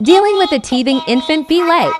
Dealing with a teething infant, be like.